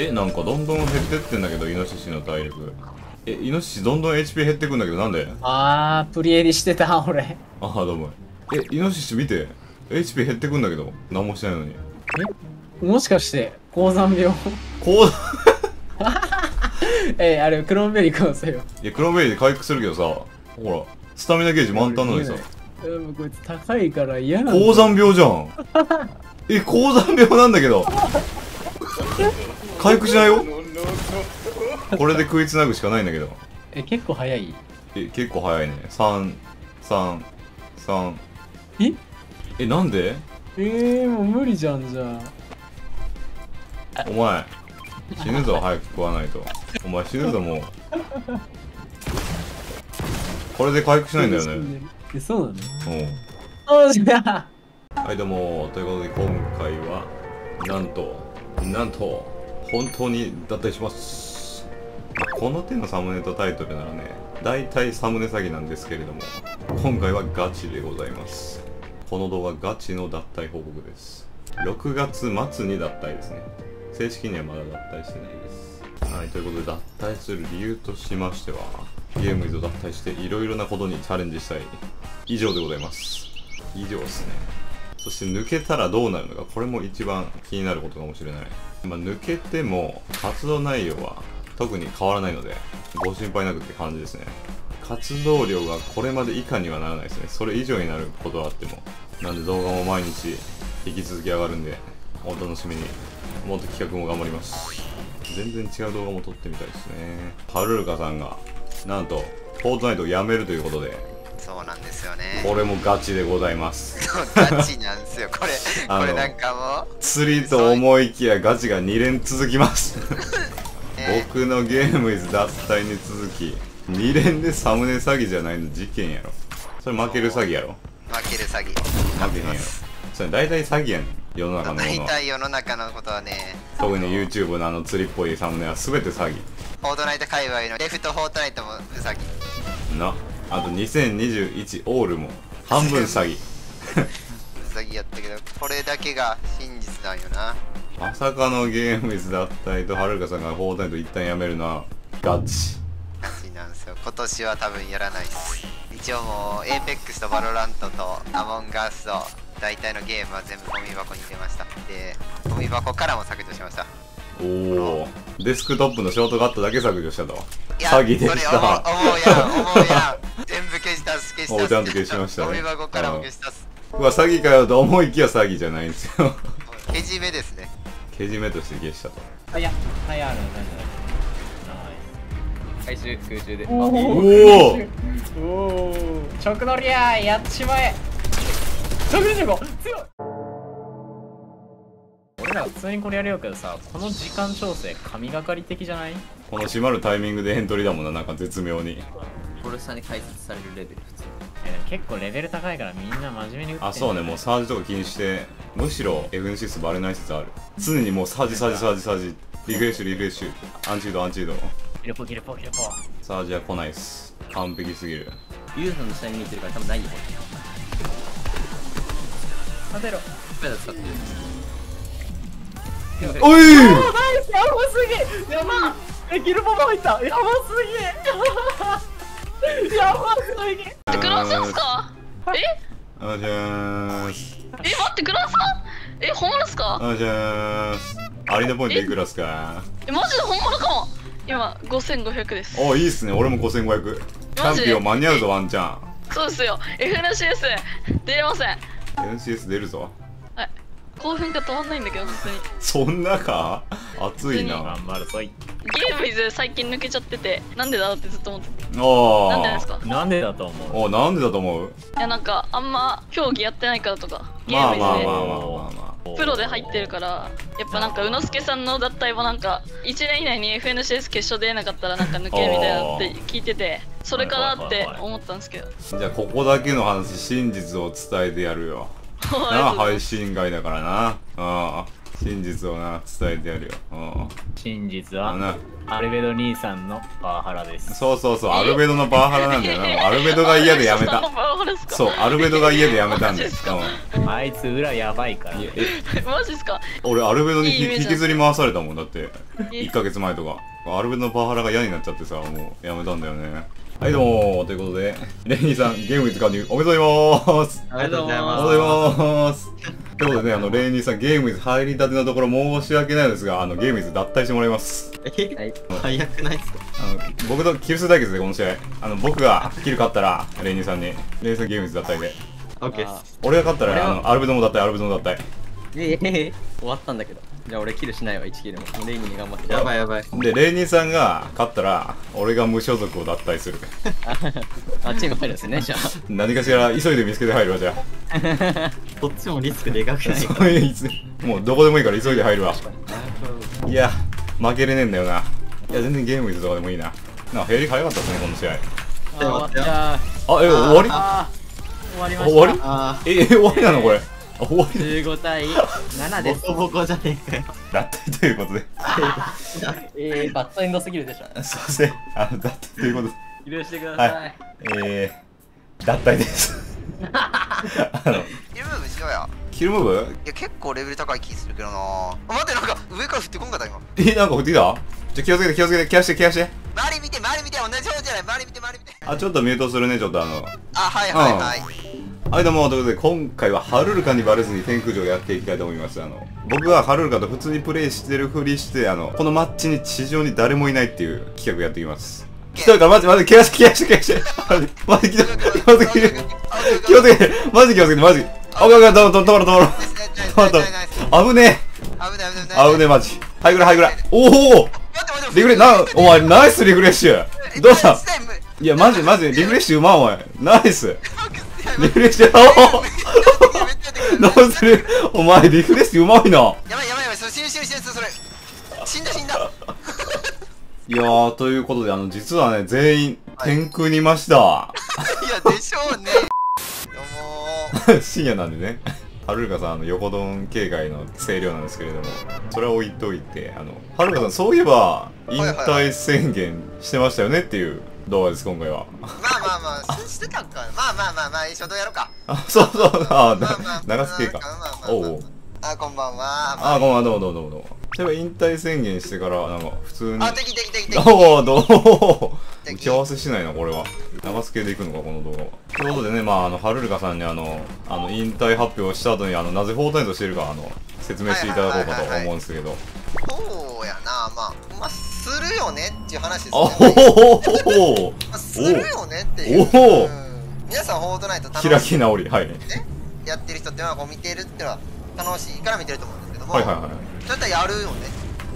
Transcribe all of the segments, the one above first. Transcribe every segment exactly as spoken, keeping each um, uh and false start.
え、なんかどんどん減ってってんだけど、イノシシの体力。え、イノシシどんどん エイチピー 減ってくんだけど、なんで？あー、プリエリしてた、俺。あー、どうも。え、イノシシ見て。エイチピー 減ってくんだけど、何もしないのに。え？もしかして、高山病？高山え、あれ、クロンベリーかもしれんよ。いや、クロンベリーで回復するけどさ、ほら、スタミナゲージ満タンなのにさ。でもこいつ高いから嫌なの。高山病じゃん。え、高山病なんだけど。回復しないよ。これで食いつなぐしかないんだけど。え、結構早い。え、結構早いね。三、三、三。え？え、なんで？えー、もう無理じゃんじゃん。お前、死ぬぞ、早く食わないと。お前死ぬぞ、もう。これで回復しないんだよね。え、そうなの？おう。おう、死んだ。はい、どうも。ということで、今回は、なんと、なんと、本当に脱退します。この手のサムネとタイトルならね、大体サムネ詐欺なんですけれども、今回はガチでございます。この動画ガチの脱退報告です。ろくがつまつに脱退ですね。正式にはまだ脱退してないです。はい、ということで脱退する理由としましては、ゲーム依存脱退していろいろなことにチャレンジしたい。以上でございます。以上ですね。そして抜けたらどうなるのか、これも一番気になることかもしれない。まあ、抜けても活動内容は特に変わらないので、ご心配なくって感じですね。活動量がこれまで以下にはならないですね。それ以上になることはあっても。なんで動画も毎日引き続き上がるんで、お楽しみに。もっと企画も頑張ります。全然違う動画も撮ってみたいですね。ハルルカさんが、なんと、フォートナイトをやめるということで、そうなんですよね。これもガチでございます。ガチなんですよ。これ、これなんかもう。釣りと思いきやガチがにれん続きます。僕のゲームイズ脱退に続き、にれんでサムネ詐欺じゃないの事件やろ。それ負ける詐欺やろ。負ける詐欺。負けへんやろ。それ大体詐欺やねん。世の中のもの。大体世の中のことはね。特に YouTube のあの釣りっぽいサムネは全て詐欺。フォートナイト界隈のレフトフォートナイトも詐欺。な。あとにせんにじゅういちオールも半分詐欺詐欺やったけど、これだけが真実なんよな。まさかのゲームイズ脱退とはるかさんがフォートナイト一旦やめるのはガチガチなんですよ。今年は多分やらないです。一応もうエイペックスとバロラントとアモンガースと大体のゲームは全部ゴミ箱に入れました。でゴミ箱からも削除しました。おお、デスクトップのショートカットだけ削除したと。詐欺でした。思うやん思うやん全部消したっす消したっす。ちゃんと消しましたね。ゴミ箱からも消したっす。うわ、詐欺かよと思いきや詐欺じゃないんですよ。けじめですね。けじめとして消したと。あ、いや、あ、いや、ある、ない、ない。回収、空中で。おお、おお、直乗りやー、やっちまえ。ひゃくにじゅうご、強い。普通にこれやるよけどさ、この時間調整神がかり的じゃない？この閉まるタイミングでエントリーだもんな、なんか絶妙に。これさに解説されるレベル普通。いやでも結構レベル高いからみんな真面目に打ってんだよ。あ、そうね、もうサージとか気にして、むしろ エフエヌシーエス バレない説ある。常にもうサージサージサージサージ、リフレッシュリフレッシュ、アンチードアンチード。キルポキルポキルポ。サージは来ないっす。完璧すぎる。ユウさんの下に見てるから多分ないよ。当てろ。スペード使ってる。おい！やばすぎ！やば！え、ギルボも入った！やばすぎ！やばすぎ！え、グラスですか？え？おじゃーす。え、待って、グラスか？え、本物ですか？おじゃーす。アリーナポイントいくらですか？え、マジで本物かも！今、ごせんごひゃくです。お、いいっすね。俺もごせんごひゃく。チャンピオン間に合うぞ、ワンチャン。そうですよ。エフエヌシーエス 出れません。エフエヌシーエス 出るぞ。興奮が止まんないんだけど、本当に。そんなか熱いな。頑張るぞい。ゲームイズ最近抜けちゃってて、なんでだろうってずっと思ってて。ああ。なんでですか？なんでだと思う。あ、なんでだと思う。いや、なんかあんま競技やってないからとか、ゲームイズで。まあまあまあまあまあ。プロで入ってるから、やっぱなんか宇之助さんの脱退もなんかいちねん以内に エフエヌシーエス 決勝出なかったらなんか抜けるみたいなって聞いてて、それかなって思ったんですけど。じゃあここだけの話、真実を伝えてやるよ。なあ、配信外だからな。ああ。真実をな、伝えてやるよ。うん、真実はアルベド兄さんのパワハラです。そうそうそう、アルベドのパワハラなんだよな。アルベドが嫌でやめた。そう、アルベドが嫌でやめたんだよ。あいつ裏やばいから。え、マジっすか？俺アルベドに引きずり回されたもんだって。いっかげつまえとか。アルベドのパワハラが嫌になっちゃってさ、もうやめたんだよね。はい、どうもーということで、レニーさん、ゲームに使うにおめでとうございます。ありがとうございます。ということでね、あの、レニーさん、ゲームに入りたてのところ申し訳ないですが、あの、ゲームに脱退してもらいます。え、はい、早くないっすか？あの、僕とキル数対決で、この試合。あの、僕がキル勝ったら、レニーさんに、レニーさんゲームに脱退で。オッケー。俺が勝ったら、あの、アルベドも脱退、アルベドも脱退。ええ、終わったんだけど。じゃあ俺キルしないわ、いちキルも。レイニー頑張って。やばいやばい。で、レイニーさんが勝ったら、俺が無所属を脱退する。あ、チーム入るんですね、じゃあ。何かしら急いで見つけて入るわ、じゃあ。どっちもリスクでかくないから。もうどこでもいいから急いで入るわ。いや、負けれねえんだよな。いや、全然ゲームイズとかでもいいな。なんか、減り早かったですね、この試合。あ、え、終わり？終わりました。終わり？え、終わりなのこれ。じゅうごたいななです。ボコボコじゃねえかよ。脱退ということで。ええ、バッドエンドすぎるでしょ。すいません。あの、脱退ということで。許してください。ええ、脱退です。あの、キルムーブしようや。キルムーブ？いや、結構レベル高い気するけどな。待って、なんか上から降ってこんかった今。え、なんか降ってきた？ちょ、気をつけて、気をつけて、ケアして、ケアして。周り見て、周り見て、同じ方じゃない。周り見て、周り見て。あ、ちょっとミュートするね、ちょっとあの。あ、はいはいはい。はい、どうも、ということで、今回はハルルカにバレずに天空城をやっていきたいと思います。あの、僕はハルルカと普通にプレイしてるふりして、あの、このマッチに地上に誰もいないっていう企画やっていきます。来たから、マジ、マジ、ケアして、ケアして、ケアして。マジ、来た。マジ、来て。気をつけて。マジ、気をつけて、マジ。あ、おかおか、止まろ、止まろ、止まろ。止まろ。危ねえ。危ねえ、マジ。はい、ぐらい、はい、ぐらい。おお。リフレッシュ、な、お前、ナイスリフレッシュ。どうした？いや、マジ、マジ、リフレッシュうまい、お前。ナイス。リフレッシュどうするお前、リフレッシュうまいな。やばいやばいやばい、それ死ぬ死ぬ死ぬそれ。死んだ死んだ。いやー、ということで、あの、実はね、全員、天空にいました。いや、でしょうね。どうも深夜なんでね。はるるかさん、あの、横丼警戒の声量なんですけれども、それは置いといて、あの、はるるかさん、そういえば、引退宣言してましたよねっていう。動画です今回は。まあまあまあしてたんか。まあまあまあまあ一緒とやろうか。あ、そうそう。あ、長すぎか。おお。あ、こんばんは。あ、こんばんは。どうもどうもどうもどうも。例えば引退宣言してからなんか普通に。あ、できできできでき。おお、どう。打ち合わせしないなこれは。長すぎでいくのかこの動画は。ということでね、まああのはるるかさんにあのあの引退発表した後にあのなぜフォートナイトしているかあの説明していただこうかと思うんですけど。そうやな、まあまあするよねっていう話ですね。するよねっていう。皆さんフォートナイト開き直りはいやってる人ってのはこう見てるってのは楽しいから見てると思うんですけども、そういったらやるよね。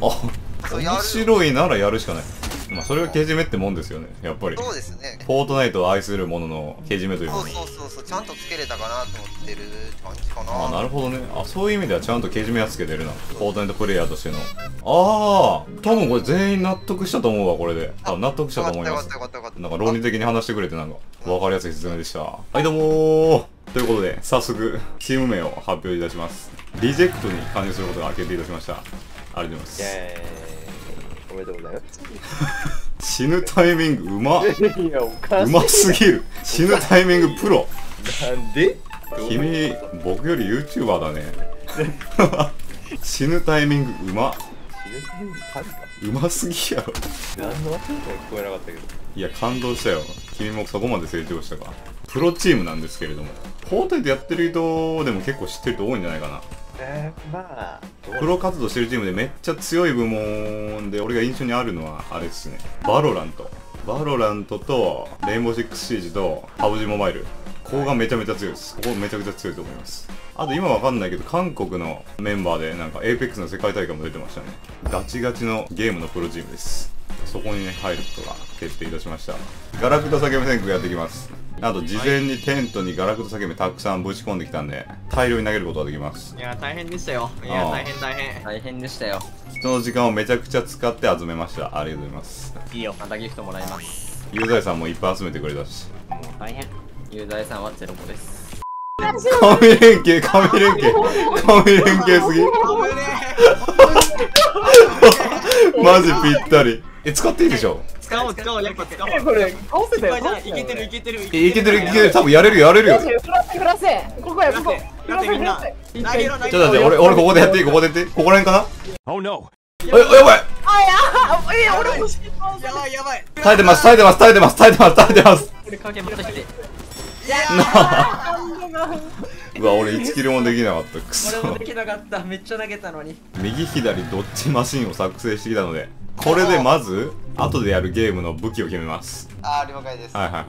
あ、面白いならやるしかない。まあそれがけじめってもんですよね、やっぱり。そうですね。フォートナイトを愛する者のけじめというか。そうそうそうそう、ちゃんとつけれたかなと思ってる感じかな。あ、なるほどね。あ、そういう意味ではちゃんとけじめはつけてるな、フォートナイトプレイヤーとしての。ああ、多分これ全員納得したと思うわ、これで。あ、納得したと思います。なんか論理的に話してくれて、なんか分かりやすい説明でした。はい、どうもーということで、早速チーム名を発表いたします。リジェクトに加入することが決定いたしました。ありがとうございます。おめでとうございます。死ぬタイミングうま。うますぎる。死ぬタイミングプロ。なんで？君僕より ユーチューバー だね。死ぬタイミングうま。うますぎやろ。何の話も聞こえなかったけど。いや感動したよ。君もそこまで成長したか。プロチームなんですけれども、フォートナイトやってる人でも結構知ってる人多いんじゃないかな。えー、まあプロ活動してるチームでめっちゃ強い部門で俺が印象にあるのはあれですね、バロラントバロラントとレインボーシックスシージとパブジモバイル、ここがめちゃめちゃ強いです。ここめちゃくちゃ強いと思います。あと今わかんないけど韓国のメンバーでなんか エーペックス の世界大会も出てましたね。ガチガチのゲームのプロチームです。そこにね入ることが決定いたしました。ガラクタ叫び天空やっていきます。あと事前にテントにガラクタ叫びたくさんぶち込んできたんで大量に投げることができます。いや大変でしたよ。いや大変大変大変でしたよ。人の時間をめちゃくちゃ使って集めました。ありがとうございます。いいよ、またギフトもらいます。ユーザイさんもいっぱい集めてくれたし、もう大変。ユーザイさんはゼロ個です。神連携、神連携、神連携すぎ。マジぴったり。え、使っていいでしょ。使おう、使おう、やっぱ使おう。これ、倒せたよ。いけてる、いけてる。いけてる、いけてる。多分やれる、やれるよ。振らせ、振らせ。ここや、ここ。振らせ、振らせ。ちょっと待って、俺、俺ここでやっていい、ここでやって。ここらへんかな。お、やばい。あ、やばい。俺も失敗。やばい、やばい。耐えてます、耐えてます、耐えてます、耐えてます、耐えてます。これ、関係持ってきて。うわ、俺いちキルもできなかった。くそ。俺もできなかった。めっちゃ投げたのに。右左どっちマシンを作成してきたので、これでまず後でやるゲームの武器を決めます。ああ、了解です。はいはいは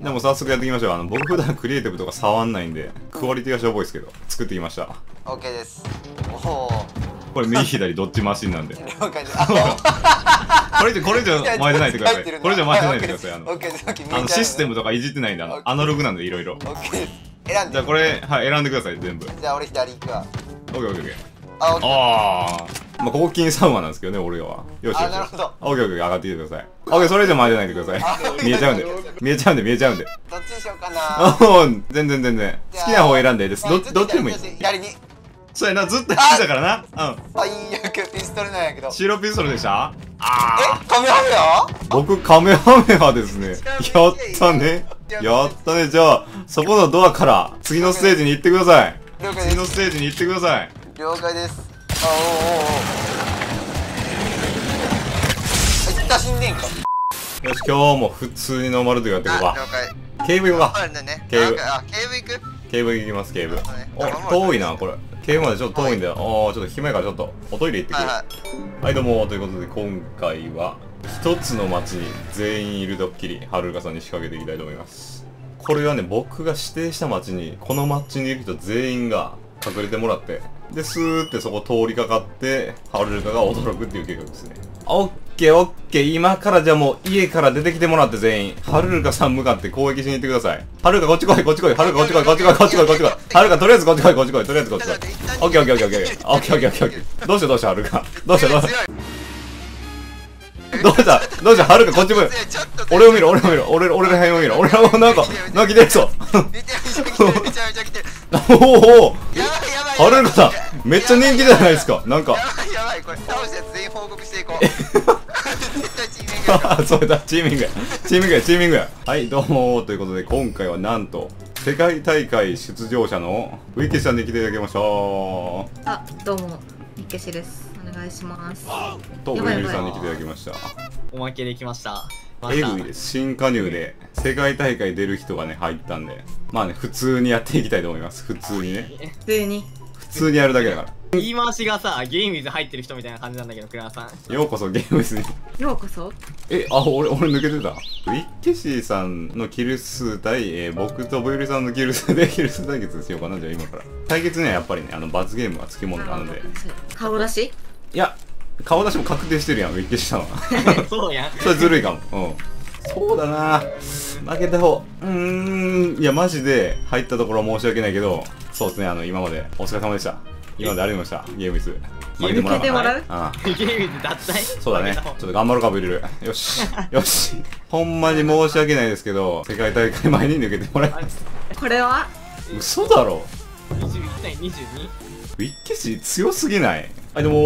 い。でも早速やっていきましょう。あの僕普段クリエイティブとか触んないんで、クオリティがしょぼいですけど、作ってきました。オッケーです。おお。これ右左どっちマシンなんで。了解です。これ以上これ以上前でないでください。これ以上前でないでください。あのあのシステムとかいじってないんで、あのアナログなんでいろいろ。オッケー。じゃあこれ、はい、選んでください、全部。じゃあ俺左行くわ。オッケーオッケーオッケー。ああ、まあここ金サウマなんですけどね、俺は。よしよし。なるほど。オッケーオッケー、上がってきてください。オッケー、それ以上前出ないでください。見えちゃうんで。見えちゃうんで、見えちゃうんで。どっちにしようかな。うん、全然全然。好きな方選んでいいです。どっちでもいい。左に。そうやな、ずっと左だからな。うん。最悪、ピストルなんやけど。白ピストルでした？あ、え、カメハメハ？僕カメハメハですね。やったね。やったね。じゃあそこのドアから次のステージに行ってください。次のステージに行ってください。了解です。あ、おおおお。いった、死んでんか。よし、今日も普通にノーマルでやっていこうか。ケーブルは。ケーブル。あ、ケーブル行く？ケーブル行きます、ケーブル。お、遠いなこれ。ケーブルまでちょっと遠いんだよ。ああ、ちょっと暇やからちょっとおトイレ行ってくる。はい、どうもということで今回は一つの街に全員いるドッキリ、はるかさんに仕掛けていきたいと思います。これはね、僕が指定した街に、この街にいる人全員が隠れてもらって、でスーってそこ通りかかって、はるかが驚くっていう計画ですね。オッケーオッケー、今からじゃあもう家から出てきてもらって、全員はるかさん向かって攻撃しに行ってください。はるかこっち来い、こっち来い、はるかこっち来い、こっち来い、こっち来い、こっち来い、はるかとりあえずこっち来い、こっち来い、とりあえずこっち来い。オッケーオッケーオッケーオッケーオッケーオッケーオッケーオッケー。どうしたどうした、はるかどうしたどうしたどうしたどうした、はるかこっち向い。俺を見ろ、俺を見ろ、俺俺の辺を見ろ、俺らもなんかなんか来てるぞ。おお、はるかさんめっちゃ人気じゃないですか。なんかやばい、これ倒したやつ全員報告していこう。ああ、そうだ、チーミングやチーミングやチーミングや。はい、どうもということで今回はなんと世界大会出場者のウィケシさんに来ていただきました。あ、どうもウィケシです、お願いします。と、ブリブリさんに来ていただきました。おまけできました。えぐいです。新加入で、世界大会出る人がね、入ったんで。まあね、普通にやっていきたいと思います。普通にね。普通に。普通にやるだけだから。言い回しがさ、ゲームイズ入ってる人みたいな感じなんだけど、クラさん。ようこそゲームイズに。ようこそ。え、あ、俺、俺抜けてた。ウィッケシーさんのキル数対、えー、僕とブリブリさんのキル数でキル数対決しようかな、じゃあ今から。対決にはやっぱりね、あの、罰ゲームがつきものなので。顔出し？いや、顔出しも確定してるやん、ウィッケシさんは。そうやん。それずるいかも。うん。そうだな、負けた方。うーん。いや、マジで入ったところは申し訳ないけど、そうですね、あの、今までお疲れ様でした。今までありました、ゲームイズ。負けてもらう。負けてもらう？うん。ゲームイズ脱退？そうだね。ちょっと頑張ろうか、ブリル。よし。よし。ほんまに申し訳ないですけど、世界大会前に抜けてもらいます。これは嘘だろ。にじゅういちたいにじゅうに？ウィッケシ強すぎない？はい、どうも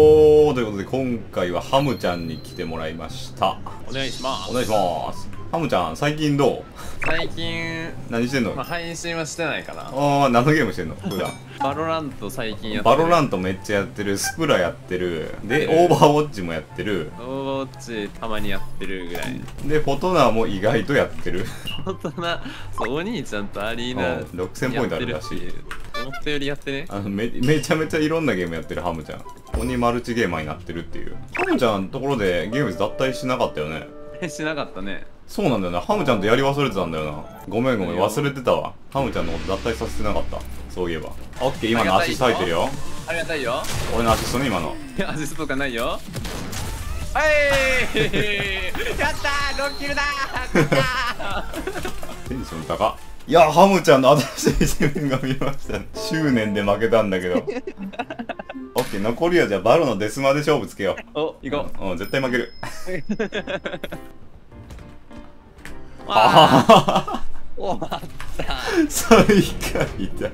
ーということで、今回はハムちゃんに来てもらいました。お願いします。お願いします。ハムちゃん、最近どう？最近、何してんの？まあ、配信はしてないかな。ああ、何のゲームしてんの？普段。バロラント最近やってる。バロラントめっちゃやってる、スプラやってる、で、オーバーウォッチもやってる。オーバーウォッチたまにやってるぐらい。で、フォトナーも意外とやってる。フォトナー、そう、お兄ちゃんとアリーナろくせんポイントあるらしい。思ったよりやってね。あの め, めちゃめちゃいろんなゲームやってるハムちゃん。鬼マルチゲーマーになってるっていう。ハムちゃんのところでゲーム脱退しなかったよね。しなかったね。そうなんだよな。ハムちゃんとやり忘れてたんだよな。ごめんごめん、忘れてたわ。ハムちゃんのこと脱退させてなかった。そういえば。オッケー、今のアシスト入ってるよ。ありがたいよ。俺のアシストね、今の。いや、アシストとかないよ。はいやったー、ろっキルだー。テンション高っ。いや、ハムちゃんの新しい一面が見えましたね。執念で負けたんだけど。オッケー、残りはじゃあバロのデスマで勝負つけよう。お、行こう。うん、絶対負ける。あ終わった。最下位だ。